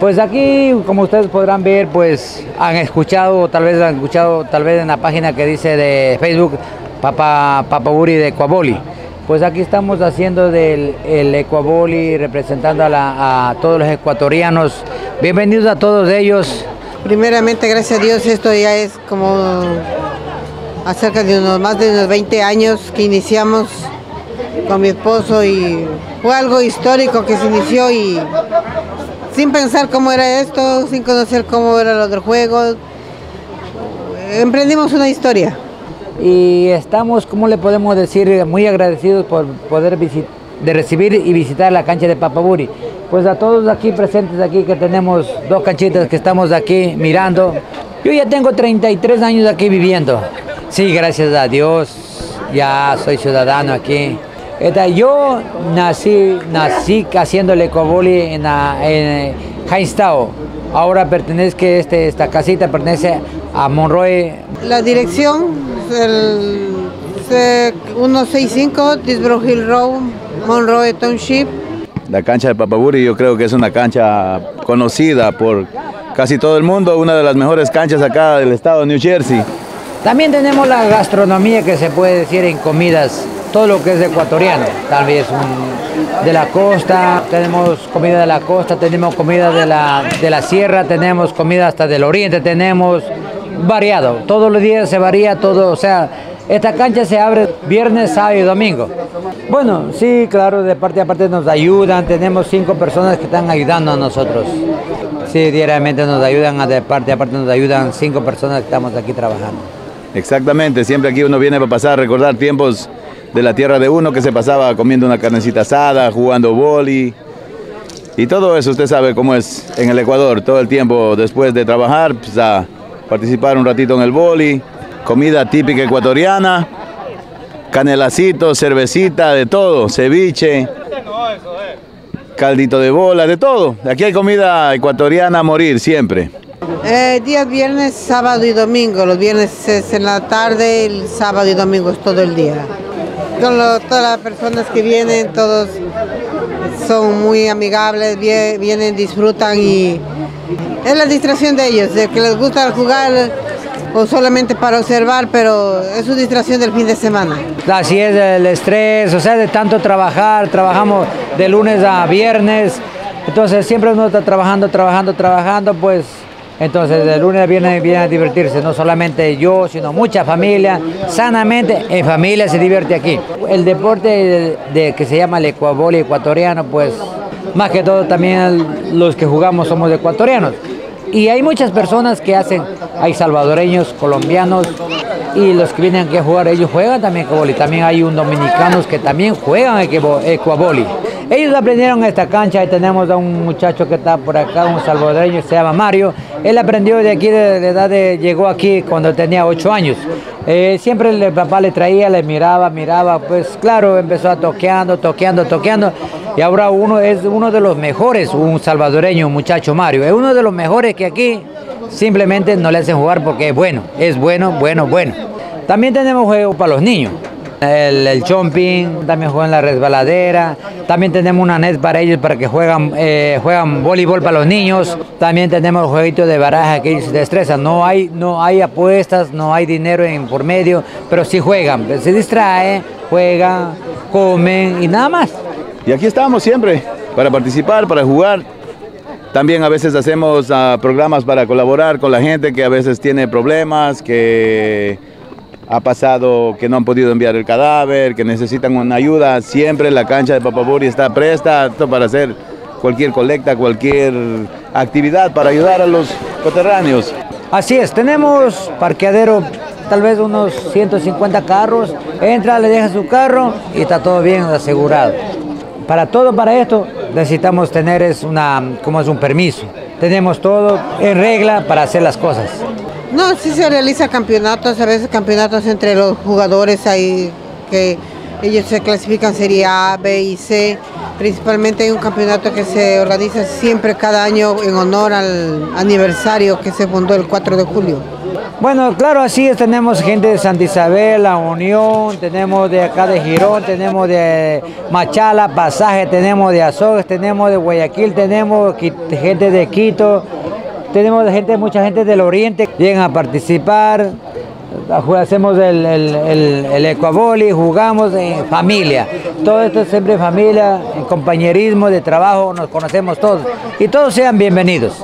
Pues aquí, como ustedes podrán ver, pues han escuchado, tal vez en la página que dice de Facebook, Papá Buri de Ecuavóley. Pues aquí estamos haciendo del Ecuavóley, representando a todos los ecuatorianos. Bienvenidos a todos ellos. Primeramente, gracias a Dios, esto ya es como acerca de más de unos 20 años que iniciamos con mi esposo, y fue algo histórico que se inició y sin pensar cómo era esto, sin conocer cómo eran los juegos, emprendimos una historia. Y estamos, ¿cómo le podemos decir?, muy agradecidos por poder recibir y visitar la cancha de Papá Buri. Pues a todos aquí presentes, aquí que tenemos dos canchitas que estamos aquí mirando. Yo ya tengo 33 años aquí viviendo. Sí, gracias a Dios, ya soy ciudadano aquí. Yo nací haciendo el Ecuavóley en Hightstown. Ahora pertenece esta casita, pertenece a Monroe. La dirección el 165 Disbrow Hill Road, Monroe Township. La cancha de Papá Buri yo creo que es una cancha conocida por casi todo el mundo, una de las mejores canchas acá del estado de New Jersey. También tenemos la gastronomía, que se puede decir, en comidas, todo lo que es ecuatoriano, tal vez de la costa, tenemos comida de la costa, tenemos comida de la sierra, tenemos comida hasta del oriente, tenemos variado, todos los días se varía todo, o sea, esta cancha se abre viernes, sábado y domingo. Bueno, sí, claro, de parte a parte nos ayudan, tenemos 5 personas que están ayudando a nosotros. Sí, diariamente nos ayudan, de parte a parte nos ayudan 5 personas que estamos aquí trabajando. Exactamente, siempre aquí uno viene para pasar, recordar tiempos de la tierra de uno, que se pasaba comiendo una carnecita asada, jugando vóley. Y todo eso, usted sabe cómo es en el Ecuador, todo el tiempo después de trabajar, pues a participar un ratito en el vóley, comida típica ecuatoriana, canelacito, cervecita, de todo, ceviche, caldito de bola, de todo. Aquí hay comida ecuatoriana a morir siempre. Días viernes, sábado y domingo. Los viernes es en la tarde, el sábado y domingo es todo el día. Todas las personas que vienen, todos son muy amigables, vienen, disfrutan y es la distracción de ellos, de que les gusta jugar o solamente para observar, pero es su distracción del fin de semana. Así es, el estrés, o sea, de tanto trabajar, trabajamos de lunes a viernes, entonces siempre uno está trabajando, pues entonces de lunes a viernes vienen a divertirse, no solamente yo, sino mucha familia, sanamente en familia se divierte aquí. El deporte que se llama el Ecuavóley ecuatoriano, pues más que todo también los que jugamos somos ecuatorianos. Y hay muchas personas que hacen, hay salvadoreños, colombianos, y los que vienen aquí a jugar, ellos juegan también Ecuavóley. También hay un dominicanos que también juegan Ecuavóley. Ellos aprendieron esta cancha y tenemos a un muchacho que está por acá, un salvadoreño, se llama Mario. Él aprendió de aquí, de la edad llegó aquí cuando tenía 8 años. Siempre el papá le traía, le miraba, pues claro, empezó a toqueando. Y ahora es uno de los mejores, un salvadoreño, un muchacho Mario. Es uno de los mejores que aquí simplemente no le hacen jugar porque es bueno. También tenemos juegos para los niños. El jumping, también juegan la resbaladera, también tenemos una net para ellos para que juegan voleibol para los niños, también tenemos jueguitos de baraja que ellos se estresan, no hay apuestas, no hay dinero por medio, pero sí juegan, se distraen, juegan, comen y nada más. Y aquí estamos siempre para participar, para jugar, también a veces hacemos programas para colaborar con la gente que a veces tiene problemas, que ha pasado que no han podido enviar el cadáver, que necesitan una ayuda. Siempre la cancha de Papá Buri está presta para hacer cualquier colecta, cualquier actividad para ayudar a los coterráneos. Así es, tenemos parqueadero, tal vez unos 150 carros, entra, le deja su carro y está todo bien asegurado. Para esto necesitamos tener un permiso. Tenemos todo en regla para hacer las cosas. No, sí se realizan campeonatos, a veces campeonatos entre los jugadores, ahí que ellos se clasifican serie A, B y C, Principalmente hay un campeonato que se organiza siempre cada año en honor al aniversario que se fundó el 4 de julio. Bueno, claro, así es, tenemos gente de Santa Isabel, La Unión, tenemos de acá de Girón, tenemos de Machala, Pasaje, tenemos de Azogues, tenemos de Guayaquil, tenemos gente de Quito, tenemos gente, mucha gente del oriente, llegan a participar. Hacemos el Ecuavóley, jugamos en familia. Todo esto es siempre en familia, en compañerismo, de trabajo, nos conocemos todos. Y todos sean bienvenidos.